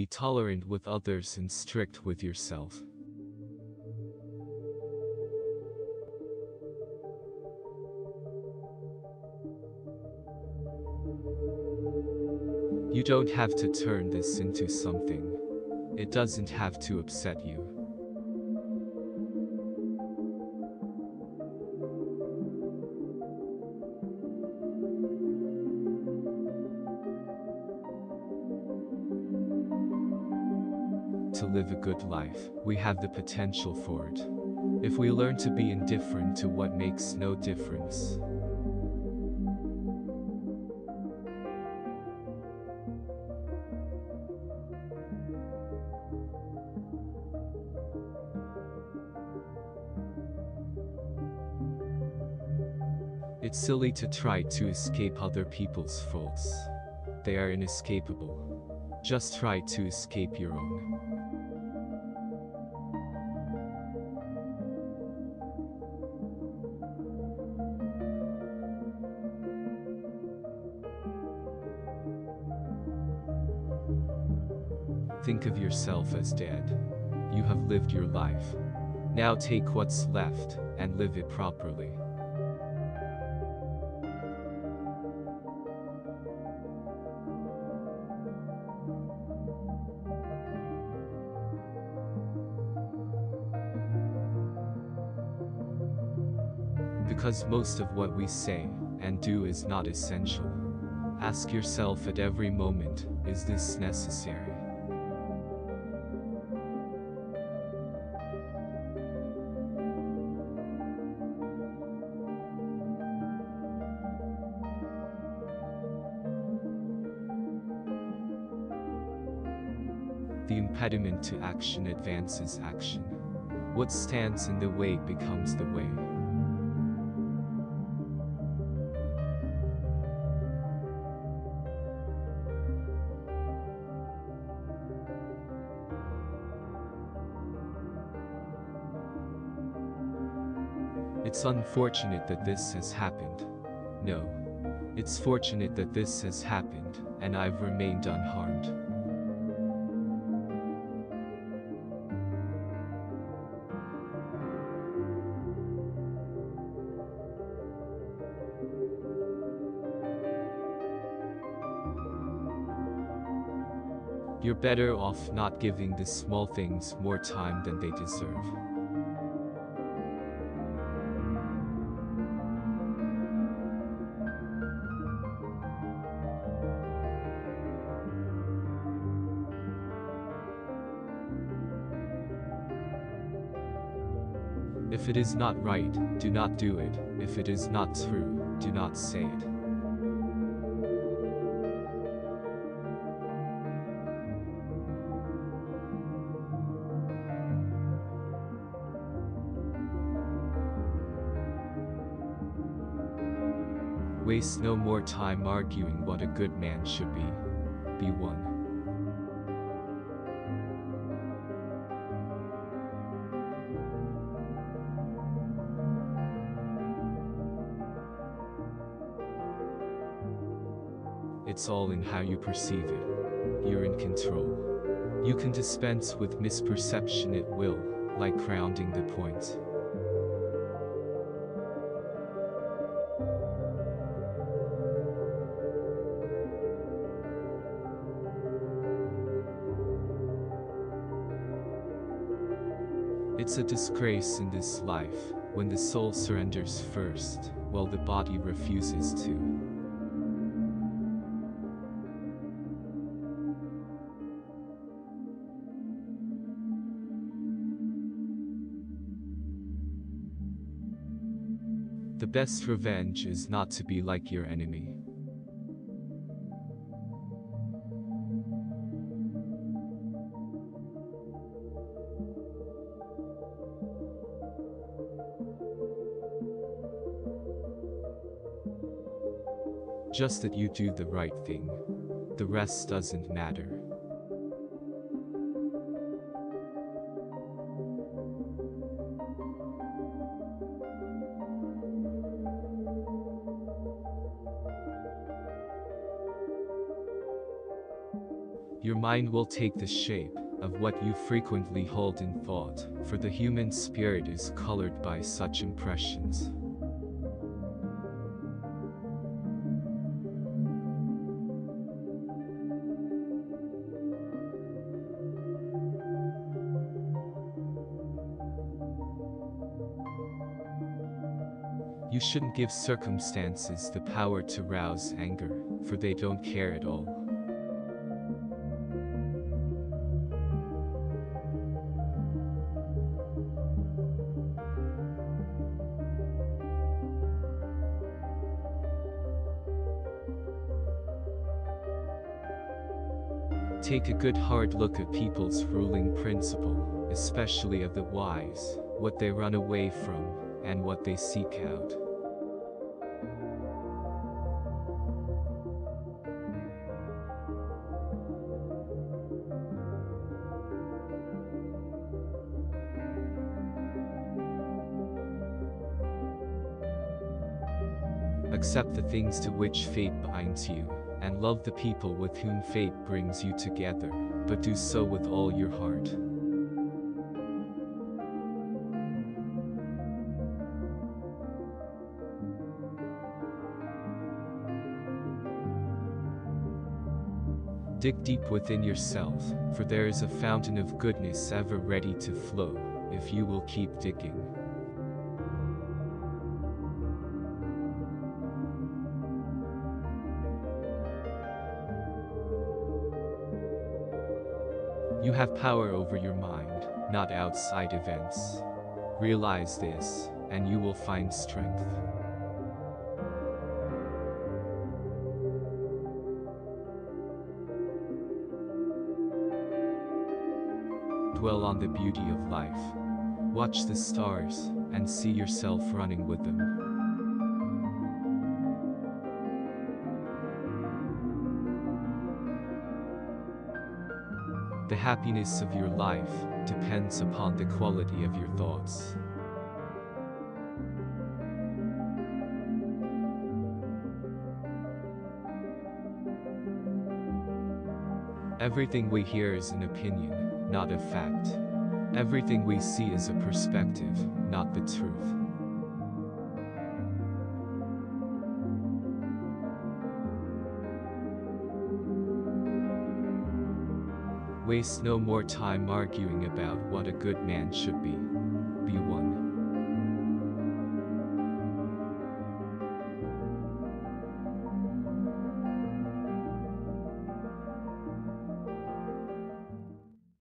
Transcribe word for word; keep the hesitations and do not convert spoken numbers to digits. be tolerant with others and strict with yourself. You don't have to turn this into something. It doesn't have to upset you. To live a good life, we have the potential for it, if we learn to be indifferent to what makes no difference. It's silly to try to escape other people's faults. They are inescapable. Just try to escape your own. Think of yourself as dead. You have lived your life. Now take what's left and live it properly. Because most of what we say and do is not essential. Ask yourself at every moment, is this necessary? The impediment to action advances action. What stands in the way becomes the way. It's unfortunate that this has happened. No, it's fortunate that this has happened, and I've remained unharmed. You're better off not giving the small things more time than they deserve. If it is not right, do not do it. If it is not true, do not say it. Waste no more time arguing what a good man should be. Be one. It's all in how you perceive it. You're in control. You can dispense with misperception at will, like rounding the point. It's a disgrace in this life, when the soul surrenders first, while the body refuses to. The best revenge is not to be like your enemy. Just that you do the right thing. The rest doesn't matter. Your mind will take the shape of what you frequently hold in thought, for the human spirit is colored by such impressions. You shouldn't give circumstances the power to rouse anger, for they don't care at all. Take a good hard look at people's ruling principle, especially of the wise, what they run away from, and what they seek out. Accept the things to which fate binds you, and love the people with whom fate brings you together, but do so with all your heart. Dig deep within yourself, for there is a fountain of goodness ever ready to flow, if you will keep digging. You have power over your mind, not outside events. Realize this, and you will find strength. Dwell on the beauty of life. Watch the stars, and see yourself running with them. The happiness of your life depends upon the quality of your thoughts. Everything we hear is an opinion, not a fact. Everything we see is a perspective, not the truth. Waste no more time arguing about what a good man should be. Be one.